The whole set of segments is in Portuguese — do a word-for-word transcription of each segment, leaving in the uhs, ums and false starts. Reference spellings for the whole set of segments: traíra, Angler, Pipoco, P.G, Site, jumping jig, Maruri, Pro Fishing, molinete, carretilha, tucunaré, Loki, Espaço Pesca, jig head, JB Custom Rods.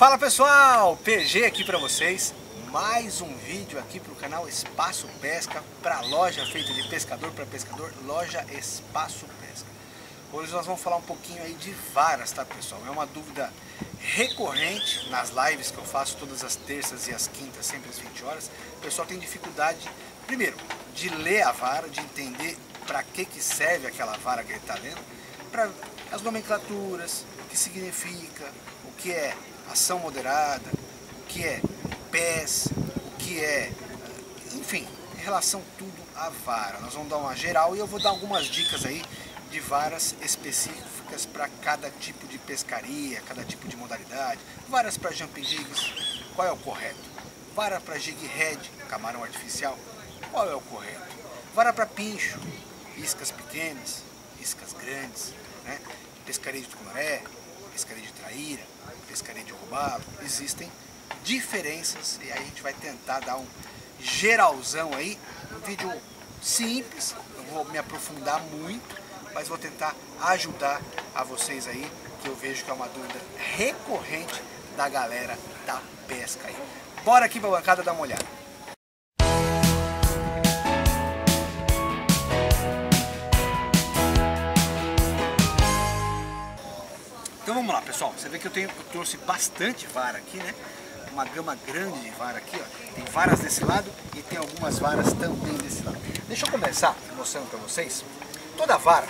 Fala pessoal, P G aqui para vocês, mais um vídeo aqui para o canal Espaço Pesca, para loja feita de pescador para pescador, loja Espaço Pesca. Hoje nós vamos falar um pouquinho aí de varas, tá pessoal? É uma dúvida recorrente nas lives que eu faço todas as terças e as quintas, sempre às vinte horas. O pessoal tem dificuldade, primeiro, de ler a vara, de entender para que que serve aquela vara que ele está lendo, para as nomenclaturas, o que significa, o que é ação moderada, o que é pés, o que é, enfim, em relação tudo à vara. Nós vamos dar uma geral e eu vou dar algumas dicas aí de varas específicas para cada tipo de pescaria, cada tipo de modalidade. Varas para jumping jigs, qual é o correto? Vara para jig head, camarão artificial, qual é o correto? Vara para pincho, iscas pequenas, iscas grandes, né? Pescaria de tucunaré, pescaria de traíra, pescaria de robalo, existem diferenças e aí a gente vai tentar dar um geralzão aí, um vídeo simples, não vou me aprofundar muito, mas vou tentar ajudar a vocês aí, que eu vejo que é uma dúvida recorrente da galera da pesca aí. Bora aqui pra bancada dar uma olhada. Então vamos lá pessoal, você vê que eu, tenho, eu trouxe bastante vara aqui, né? Uma gama grande de vara aqui, ó. Tem varas desse lado e tem algumas varas também desse lado. Deixa eu começar mostrando para vocês. Toda vara,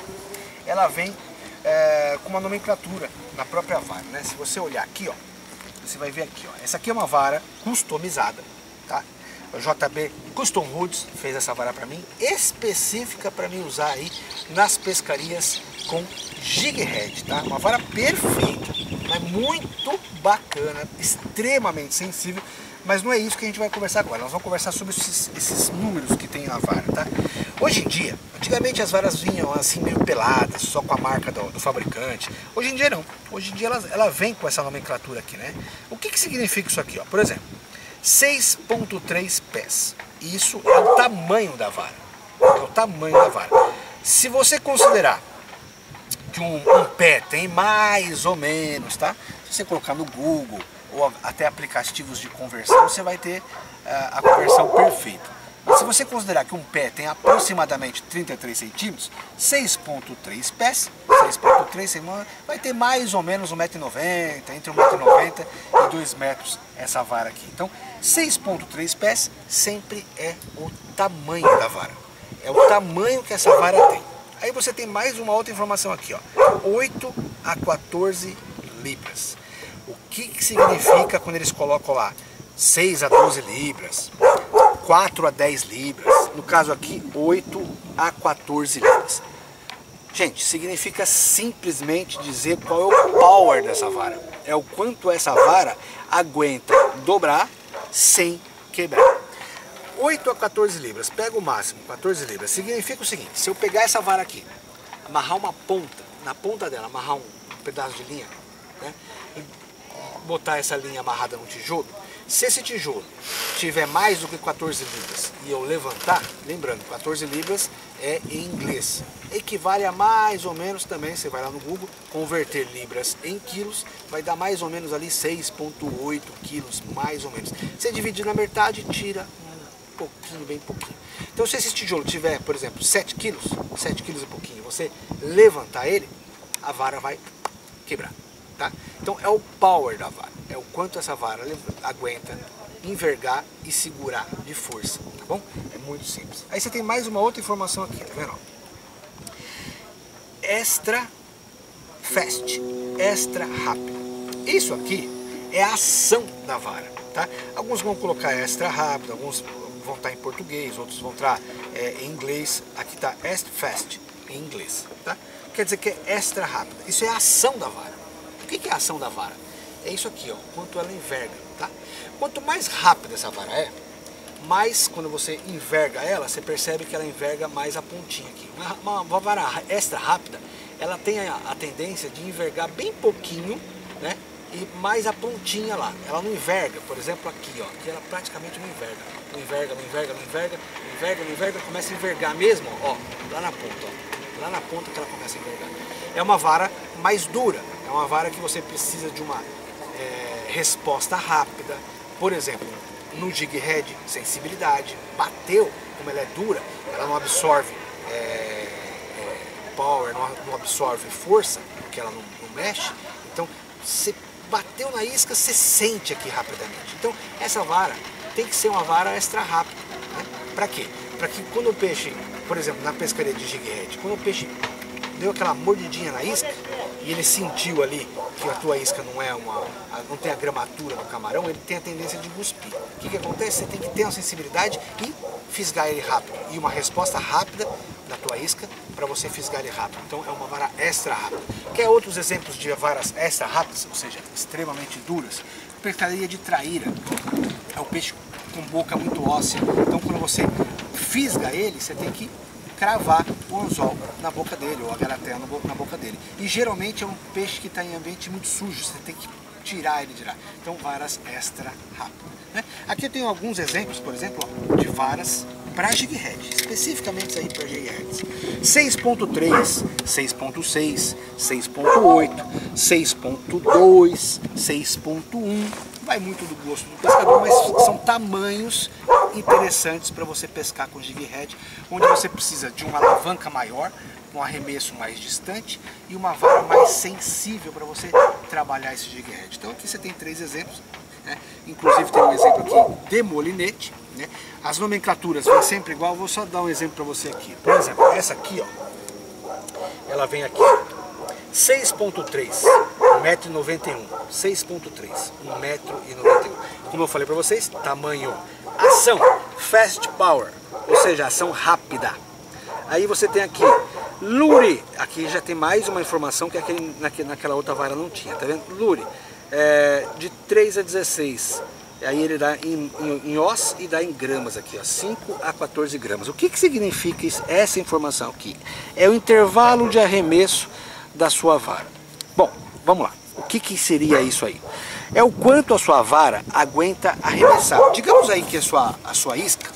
ela vem é, com uma nomenclatura na própria vara, né? Se você olhar aqui, ó, você vai ver aqui, ó. Essa aqui é uma vara customizada, tá? O J B Custom Rods fez essa vara para mim, específica para mim usar aí nas pescarias com jig head, tá? Uma vara perfeita, é muito bacana, extremamente sensível, mas não é isso que a gente vai conversar agora. Nós vamos conversar sobre esses, esses números que tem na vara, tá? Hoje em dia, antigamente as varas vinham assim meio peladas, só com a marca do, do fabricante. Hoje em dia não, hoje em dia ela, ela vem com essa nomenclatura aqui, né? O que que significa isso aqui, ó? Por exemplo, seis ponto três pés, isso é o tamanho da vara, é o tamanho da vara. Se você considerar que um, um pé tem mais ou menos, tá? Se você colocar no Google ou até aplicativos de conversão, você vai ter uh, a conversão perfeita. Mas se você considerar que um pé tem aproximadamente trinta e três centímetros, seis ponto três pés, seis ponto três, vai ter mais ou menos um metro e noventa, entre um metro e noventa e dois metros essa vara aqui. Então, seis ponto três pés sempre é o tamanho da vara, é o tamanho que essa vara tem. Aí você tem mais uma outra informação aqui, ó, oito a quatorze libras. O que que significa quando eles colocam lá seis a doze libras, quatro a dez libras, no caso aqui oito a quatorze libras? Gente, significa simplesmente dizer qual é o power dessa vara, é o quanto essa vara aguenta dobrar sem quebrar. oito a quatorze libras, pega o máximo, quatorze libras, significa o seguinte: se eu pegar essa vara aqui, amarrar uma ponta, na ponta dela, amarrar um pedaço de linha, né, e botar essa linha amarrada no tijolo, se esse tijolo tiver mais do que quatorze libras e eu levantar, lembrando, quatorze libras é em inglês, equivale a mais ou menos também, você vai lá no Google, converter libras em quilos, vai dar mais ou menos ali seis ponto oito quilos, mais ou menos. Você divide na metade e tira pouquinho, bem pouquinho. Então, se esse tijolo tiver, por exemplo, sete quilos, sete quilos e pouquinho, você levantar ele, a vara vai quebrar, tá? Então, é o power da vara, é o quanto essa vara aguenta envergar e segurar de força, tá bom? É muito simples. Aí você tem mais uma outra informação aqui, tá vendo? Extra fast, extra rápido. Isso aqui é a ação da vara, tá? Alguns vão colocar extra rápido, alguns vão estar em português, outros vão estar é, em inglês. Aqui está extra fast em inglês, tá? Quer dizer que é extra rápida. Isso é a ação da vara. O que é a ação da vara? É isso aqui, ó, quanto ela enverga, tá? Quanto mais rápida essa vara é, mais quando você enverga ela, você percebe que ela enverga mais a pontinha aqui. Uma, uma vara extra rápida, ela tem a, a tendência de envergar bem pouquinho, né? E mais a pontinha lá, ela não enverga, por exemplo aqui, ó, que ela praticamente não enverga, não enverga, não enverga, não enverga, não enverga, não enverga, começa a envergar mesmo, ó, lá na ponta, ó, lá na ponta que ela começa a envergar. É uma vara mais dura, é uma vara que você precisa de uma é, resposta rápida. Por exemplo, no jig head, sensibilidade, bateu, como ela é dura, ela não absorve é, é, power, não, não absorve força, porque ela não, não mexe. Então, você bateu na isca, você sente aqui rapidamente. Então, essa vara tem que ser uma vara extra rápida. Né? Para quê? Para que quando o peixe, por exemplo, na pescaria de jig head, quando o peixe deu aquela mordidinha na isca e ele sentiu ali que a tua isca não é uma, não tem a gramatura do camarão, ele tem a tendência de cuspir. O que que acontece? Você tem que ter uma sensibilidade e fisgar ele rápido. E uma resposta rápida da tua isca para você fisgar ele rápido. Então é uma vara extra rápida. Quer outros exemplos de varas extra rápidas, ou seja, extremamente duras? Pescaria de traíra. É um peixe com boca muito óssea. Então quando você fisga ele, você tem que cravar o anzol na boca dele, ou a garateia na boca dele. E geralmente é um peixe que está em ambiente muito sujo, você tem que tirar ele de lá. Então varas extra rápidas. Né? Aqui eu tenho alguns exemplos, por exemplo, ó, de varas para jig head, especificamente aí para jig heads. seis ponto três, seis ponto seis, seis ponto oito, seis ponto dois, seis ponto um, vai muito do gosto do pescador, mas são tamanhos interessantes para você pescar com jig head, onde você precisa de uma alavanca maior, um arremesso mais distante e uma vara mais sensível para você trabalhar esse jig head. Então aqui você tem três exemplos, né? Inclusive tem um exemplo aqui de molinete, né? As nomenclaturas vêm sempre igual, vou só dar um exemplo para você aqui. Por exemplo, essa aqui, ó, ela vem aqui seis ponto três, um metro e noventa e um, seis ponto três, um metro e noventa e um. Como eu falei para vocês, tamanho. Ação, fast power, ou seja, ação rápida. Aí você tem aqui, lure, aqui já tem mais uma informação que aquele, naquela outra vara não tinha, tá vendo? Lure, é, de três a dezesseis, aí ele dá em, em, em os e dá em gramas aqui, ó, cinco a quatorze gramas. O que que significa isso, essa informação aqui? É o intervalo de arremesso da sua vara. Bom, vamos lá. O que que seria isso aí? É o quanto a sua vara aguenta arremessar. Digamos aí que a sua, a sua isca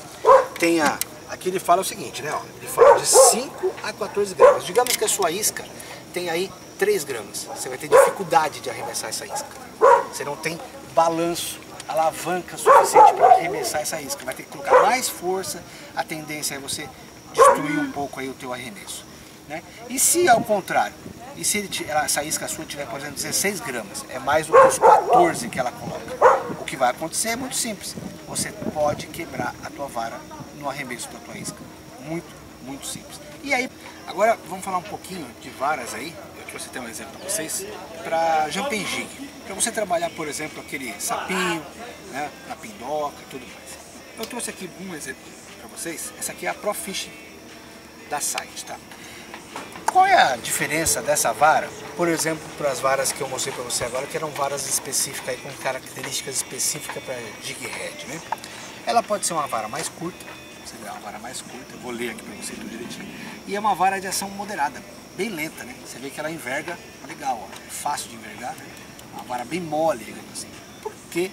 tenha... Aqui ele fala o seguinte, né? Ó, ele fala de cinco a quatorze gramas. Digamos que a sua isca tem aí três gramas. Você vai ter dificuldade de arremessar essa isca. Você não tem balanço, alavanca suficiente para arremessar essa isca. Vai ter que colocar mais força. A tendência é você destruir um pouco aí o teu arremesso. Né? E se ao contrário... E se ele, essa isca sua tiver, por exemplo, dezesseis gramas, é mais do que os quatorze que ela coloca. O que vai acontecer é muito simples. Você pode quebrar a tua vara no arremesso da tua isca. Muito, muito simples. E aí, agora vamos falar um pouquinho de varas aí. Eu trouxe até um exemplo para vocês. Para jumping jig. Para você trabalhar, por exemplo, aquele sapinho, né, na pindoca e tudo mais. Eu trouxe aqui um exemplo para vocês. Essa aqui é a Pro Fishing da Site, tá? Qual é a diferença dessa vara, por exemplo, para as varas que eu mostrei para você agora, que eram varas específicas aí, com características específicas para jig head, né? Ela pode ser uma vara mais curta, você vê, uma vara mais curta, eu vou ler aqui para você tudo direitinho, e é uma vara de ação moderada, bem lenta, né? Você vê que ela enverga legal, ó, é fácil de envergar, né? Uma vara bem mole, digamos assim. Por que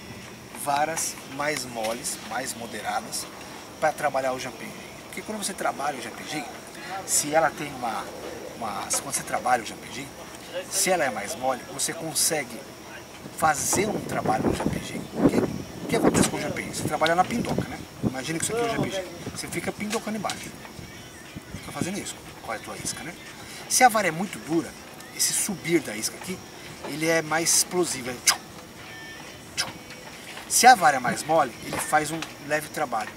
varas mais moles, mais moderadas, para trabalhar o jumping jig? Porque quando você trabalha o jumping jig, se ela tem uma... Mas quando você trabalha o jumping jig, se ela é mais mole, você consegue fazer um trabalho no jumping jig. O que acontece com o jumping jig? Você trabalha na pindoca, né? Imagina que isso aqui é o jumping jig. Você fica pindocando embaixo. Fica fazendo isso com a tua isca, né? Se a vara é muito dura, esse subir da isca aqui, ele é mais explosivo. É... Se a vara é mais mole, ele faz um leve trabalho.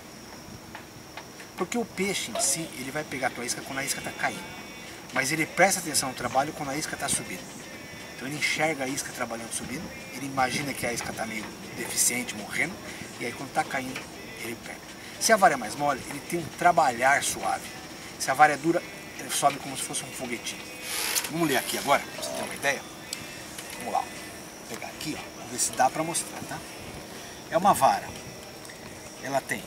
Porque o peixe em si, ele vai pegar a tua isca quando a isca está caindo. Mas ele presta atenção no trabalho quando a isca está subindo. Então ele enxerga a isca trabalhando subindo, ele imagina que a isca está meio deficiente, morrendo, e aí quando está caindo, ele pega. Se a vara é mais mole, ele tem um trabalhar suave. Se a vara é dura, ele sobe como se fosse um foguetinho. Vamos ler aqui agora, para você ter uma ideia. Vamos lá, vou pegar aqui, ó, ver se dá para mostrar, tá? É uma vara, ela tem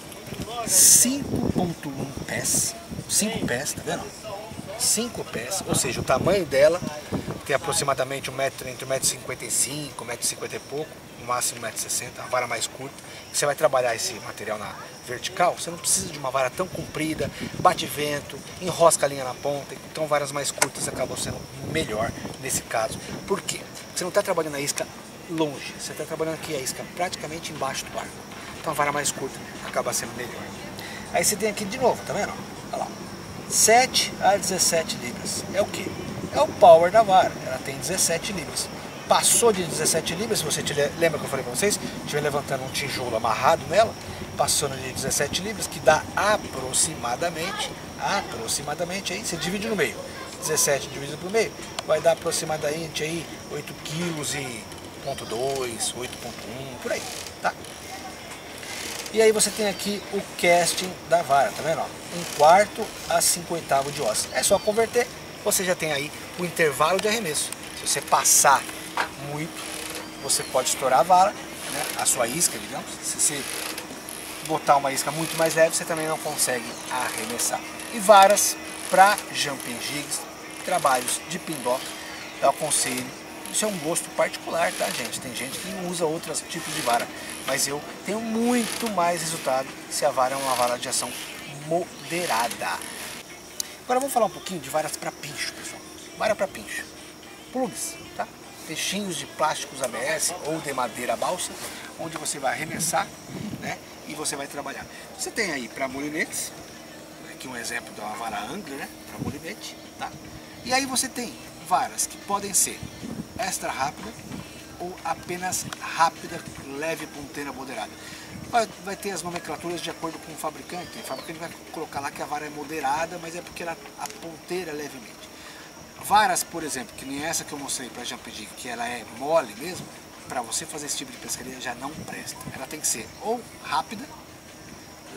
cinco ponto um pés, cinco pés, tá vendo? cinco pés, ou seja, o tamanho dela tem aproximadamente um metro, entre um metro e cinquenta e cinco, um metro e cinquenta e pouco, no máximo um metro e sessenta, a vara mais curta. Você vai trabalhar esse material na vertical, você não precisa de uma vara tão comprida, bate vento, enrosca a linha na ponta, então varas mais curtas acabam sendo melhor nesse caso. Por quê? Você não está trabalhando a isca longe. Você está trabalhando aqui a isca praticamente embaixo do barco. Então a vara mais curta acaba sendo melhor. Aí você tem aqui de novo, tá vendo? Olha lá. sete a dezessete libras. É o que? É o power da vara. Ela tem dezessete libras. Passou de dezessete libras, se você te lembra que eu falei para vocês, estiver levantando um tijolo amarrado nela, passando de dezessete libras, que dá aproximadamente, aproximadamente, aí você divide no meio, dezessete dividido por meio, vai dar aproximadamente aí oito vírgula dois quilos, oito vírgula um, por aí, tá? E aí você tem aqui o casting da vara, tá vendo? Ó? Um quarto a cinco oitavos de osso. É só converter, você já tem aí o intervalo de arremesso. Se você passar muito, você pode estourar a vara, né? A sua isca, digamos. Se você botar uma isca muito mais leve, você também não consegue arremessar. E varas para jumping jigs, trabalhos de pindoca, eu aconselho. Isso é um gosto particular, tá, gente? Tem gente que usa outros tipos de vara, mas eu tenho muito mais resultado se a vara é uma vara de ação moderada. Agora vamos falar um pouquinho de varas para pincho, pessoal. Vara para pincho. Plugs, tá? Peixinhos de plásticos A B S ou de madeira balsa, onde você vai arremessar, né, e você vai trabalhar. Você tem aí para molinetes, aqui um exemplo de uma vara Angler, né, para molinete, tá? E aí você tem varas que podem ser extra rápida ou apenas rápida, leve, ponteira moderada. Vai, vai ter as nomenclaturas de acordo com o fabricante. O fabricante vai colocar lá que a vara é moderada, mas é porque ela ponteira levemente. Varas, por exemplo, que nem essa que eu mostrei para a Jump Jig, que ela é mole mesmo, para você fazer esse tipo de pescaria já não presta. Ela tem que ser ou rápida,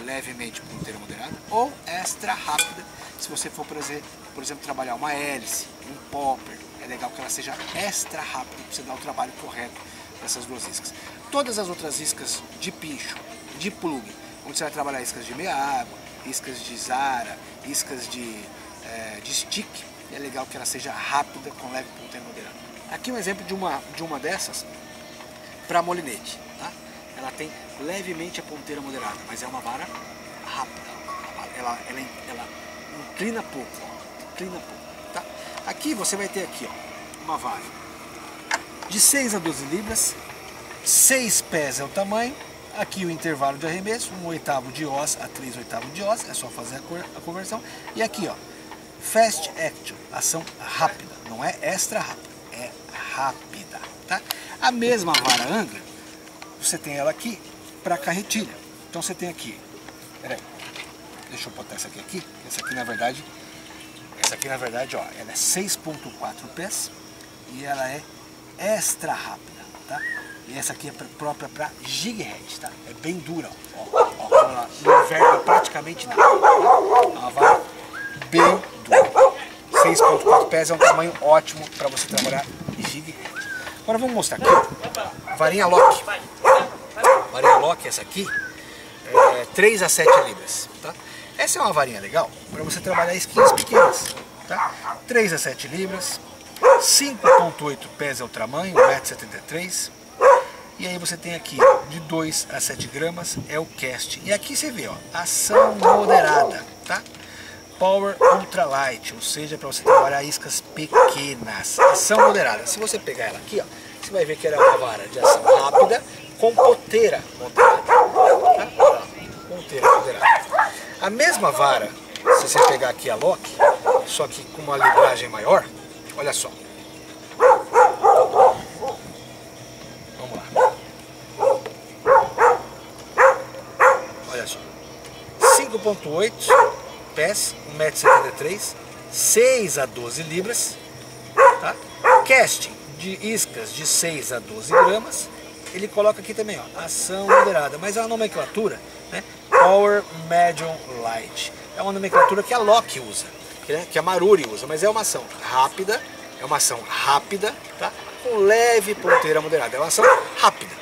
levemente ponteira moderada, ou extra rápida, se você for, por exemplo, por exemplo trabalhar uma hélice, um popper. É legal que ela seja extra rápida para você dar o trabalho correto dessas duas iscas. Todas as outras iscas de pincho, de plug, onde você vai trabalhar iscas de meia água, iscas de zara, iscas de, é, de stick, é legal que ela seja rápida, com leve ponteira moderada. Aqui um exemplo de uma, de uma dessas para molinete. Tá? Ela tem levemente a ponteira moderada, mas é uma vara rápida. Ela, ela, ela inclina pouco, inclina pouco. Tá? Aqui você vai ter aqui, ó, uma vara de seis a doze libras, seis pés é o tamanho, aqui o intervalo de arremesso, um oitavo de oz a três oitavos de oz, é só fazer a, cor, a conversão. E aqui, ó, fast action, ação rápida, não é extra rápida, é rápida, tá? A mesma vara Angler, você tem ela aqui para carretilha. Então você tem aqui, peraí, deixa eu botar essa aqui, aqui, essa aqui na verdade... Essa aqui, na verdade, ó, ela é seis vírgula quatro pés e ela é extra rápida, tá? E essa aqui é própria para jig head, tá? É bem dura, ó, ó, ó, ela não enverga praticamente nada. É uma vara bem dura. seis vírgula quatro pés é um tamanho ótimo para você trabalhar jig head. Agora vamos mostrar aqui, varinha Loki. Varinha Loki, essa aqui, é três a sete libras, tá? Essa é uma varinha legal para você trabalhar isquinhas pequenas, tá? três a sete libras, cinco vírgula oito pés é o tamanho, um metro e setenta e três. E aí você tem aqui de dois a sete gramas é o cast. E aqui você vê, ó, ação moderada, tá? Power ultralight, ou seja, para você trabalhar iscas pequenas. Ação moderada. Se você pegar ela aqui, ó, você vai ver que ela é uma vara de ação rápida com ponteira moderada, tá? Ponteira moderada. A mesma vara, se você pegar aqui a Loki, só que com uma livragem maior, olha só. Vamos lá. Olha só. cinco vírgula oito pés, um metro e setenta e três, seis a doze libras, tá? Casting de iscas de seis a doze gramas. Ele coloca aqui também, ó, ação moderada, mas é uma nomenclatura, né? Power Medium Light. É uma nomenclatura que a Loki usa, né? Que a Maruri usa, mas é uma ação rápida, é uma ação rápida, tá? Com leve ponteira moderada, é uma ação rápida.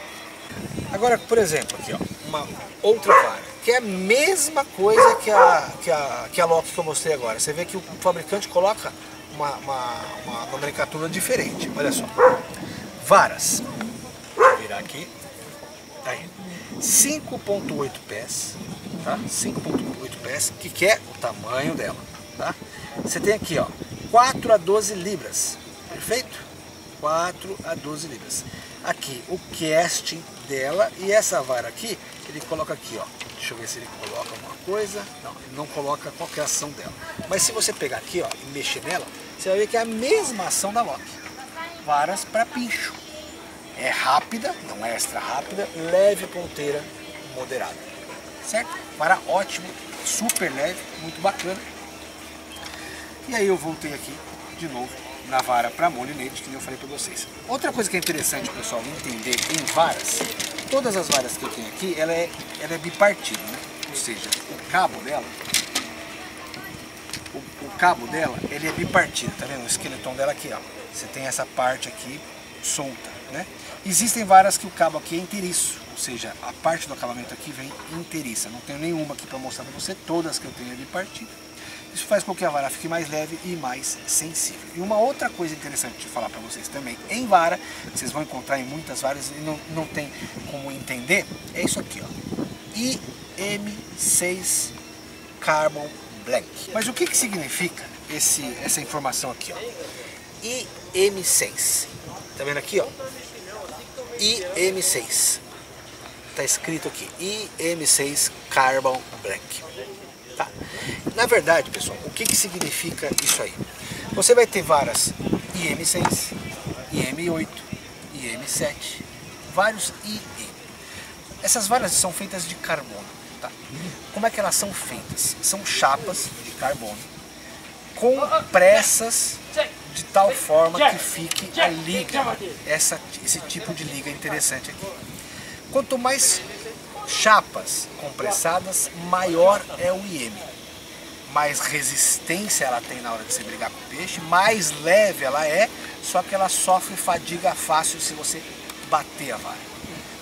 Agora, por exemplo, aqui, ó, uma outra vara, que é a mesma coisa que a, que a, que a Loki que eu mostrei agora. Você vê que o fabricante coloca uma, uma, uma nomenclatura diferente, olha só. Varas. Aqui, tá aí, cinco vírgula oito pés, tá? cinco vírgula oito pés, que, que é o tamanho dela, tá? Você tem aqui, ó, quatro a doze libras, perfeito? quatro a doze libras. aqui o casting dela, e essa vara aqui ele coloca aqui, ó. Deixa eu ver se ele coloca alguma coisa. Não, ele não coloca qual que é a ação dela. Mas se você pegar aqui, ó, e mexer nela, você vai ver que é a mesma ação da Loki. Varas para pincho. É rápida, não é extra rápida, leve ponteira, moderada. Certo? Vara ótima, super leve, muito bacana. E aí eu voltei aqui de novo na vara para molinete, que nem eu falei para vocês. Outra coisa que é interessante, pessoal, entender em varas, todas as varas que eu tenho aqui, ela é, ela é bipartida, né? Ou seja, o cabo dela, o, o cabo dela, ele é bipartido, tá vendo? O esqueleton dela aqui, ó. Você tem essa parte aqui solta, né? Existem varas que o cabo aqui é inteiriço, ou seja, a parte do acabamento aqui vem inteiriça. Não tenho nenhuma aqui para mostrar para você, todas que eu tenho é bipartida. Isso faz com que a vara fique mais leve e mais sensível. E uma outra coisa interessante de falar para vocês também em vara, que vocês vão encontrar em muitas varas e não, não tem como entender, é isso aqui, ó. I M seis Carbon Black. Mas o que, que significa esse, essa informação aqui, ó? I M seis. Tá vendo aqui, ó? I M seis. Tá escrito aqui, I M seis Carbon Black. Tá. Na verdade, pessoal, o que, que significa isso aí? Você vai ter varas I M seis, I M oito, I M sete, vários I E. Essas varas são feitas de carbono. Tá? Como é que elas são feitas? São chapas de carbono compressas de tal forma que fique a liga, essa, esse tipo de liga interessante aqui. Quanto mais chapas compressadas, maior é o I M, mais resistência ela tem na hora de se brigar com o peixe, mais leve ela é, só que ela sofre fadiga fácil se você bater a vara,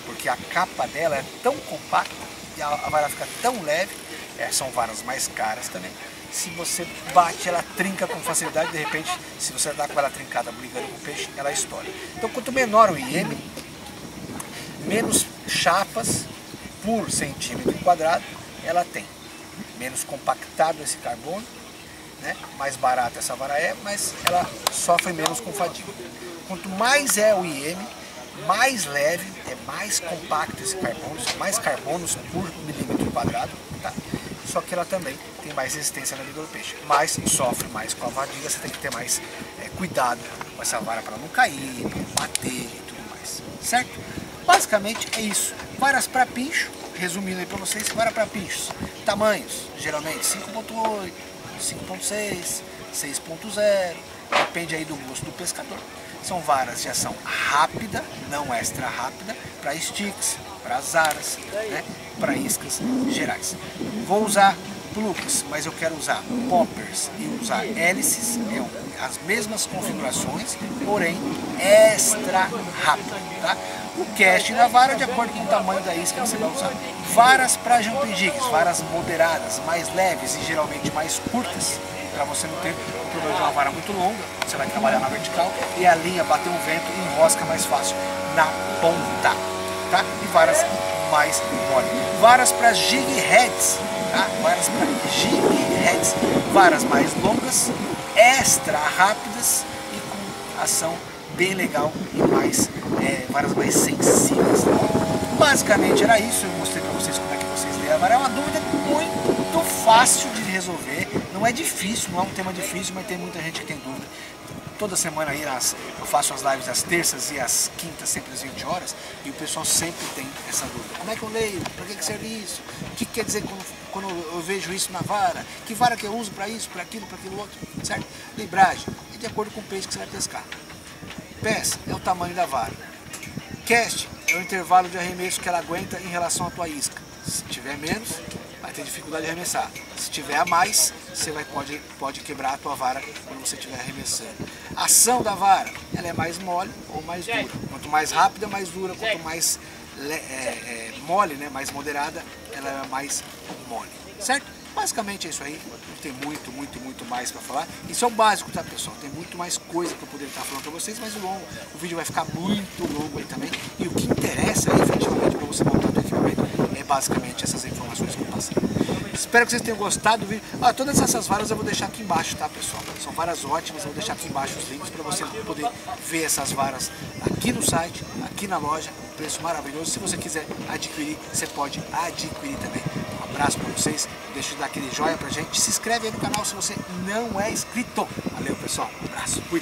porque a capa dela é tão compacta e a vara fica tão leve, é, são varas mais caras também, se você bate ela trinca com facilidade, de repente se você dá com ela trincada brigando com o peixe, ela estoura. Então quanto menor o I M, menos chapas por centímetro quadrado ela tem, menos compactado esse carbono, né? Mais barata essa vara é, mas ela sofre menos com fadiga. Quanto mais é o I M, mais leve, é mais compacto esse carbono, mais carbonos por milímetro quadrado, tá? Só que ela também tem mais resistência na liga do peixe, mas sofre mais com a fadiga, você tem que ter mais é, cuidado com essa vara para não cair, bater e tudo mais, certo? Basicamente é isso, varas para pincho, resumindo aí para vocês, vara para pinchos, tamanhos, geralmente cinco ponto oito, cinco ponto seis, seis ponto zero, depende aí do gosto do pescador. São varas de ação rápida, não extra rápida, para sticks, para azaras, né, para iscas gerais. Vou usar plugs, mas eu quero usar poppers e usar hélices, as mesmas configurações, porém extra rápido, tá? O cast da vara de acordo com o tamanho da isca que você vai usar. Varas para jumping jigs, varas moderadas, mais leves e geralmente mais curtas, para você não ter o problema de uma vara muito longa, você vai trabalhar na vertical e a linha bateu um vento e enrosca mais fácil na ponta, tá? E varas mais mole. Varas para jig heads, tá? Varas para jig heads, varas mais longas, extra rápidas e com ação bem legal e mais é, varas mais sensíveis. Basicamente era isso, eu mostrei para vocês como é que vocês leem a vara. É uma dúvida muito fácil de resolver, não é difícil, não é um tema difícil, mas tem muita gente que tem dúvida. Toda semana aí nas, eu faço as lives às terças e às quintas, sempre às vinte horas, e o pessoal sempre tem essa dúvida. Como é que eu leio? Para que, que serve isso? O que quer dizer quando, quando eu vejo isso na vara? Que vara que eu uso para isso, para aquilo, para aquilo outro? Certo? Libragem é de acordo com o peixe que você vai pescar. Pés é o tamanho da vara. Cast é o intervalo de arremesso que ela aguenta em relação à tua isca. Se tiver menos, vai ter dificuldade de arremessar. Se tiver a mais, você vai, pode, pode quebrar a tua vara quando você estiver arremessando. A ação da vara, ela é mais mole ou mais dura. Quanto mais rápida, mais dura. Quanto mais é, é, mole, né, mais moderada, ela é mais mole. Certo? Basicamente é isso aí, não tem muito, muito, muito mais para falar. Isso é o básico, tá, pessoal? Tem muito mais coisa que eu poderia estar falando para vocês, mas o, longo, o vídeo vai ficar muito longo aí também. E o que interessa, efetivamente, para você montar o equipamento é basicamente essas informações que eu passei. Espero que vocês tenham gostado do vídeo. Ah, todas essas varas eu vou deixar aqui embaixo, tá, pessoal? São varas ótimas, eu vou deixar aqui embaixo os links para você poder ver essas varas aqui no site, aqui na loja, um preço maravilhoso. Se você quiser adquirir, você pode adquirir também. Um abraço para vocês, deixa de dar aquele joia pra gente, se inscreve aí no canal se você não é inscrito. Valeu, pessoal, um abraço, fui!